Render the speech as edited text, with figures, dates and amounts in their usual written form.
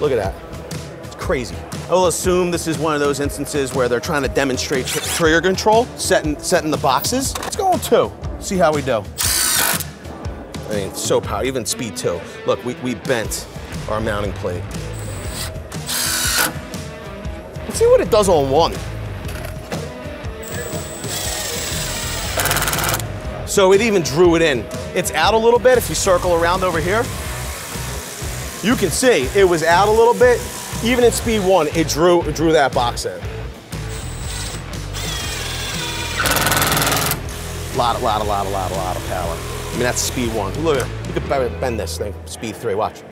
Look at that. It's crazy. I'll assume this is one of those instances where they're trying to demonstrate trigger control, setting the boxes. Let's go on two, see how we do. I mean, so powerful, even speed two. Look, we bent our mounting plate. Let's see what it does on one. So it even drew it in. It's out a little bit. If you circle around over here, you can see it was out a little bit. Even at speed one, it drew that box in. A lot of power. I mean, that's speed one. Look at it. You could bend this thing. Speed three, watch.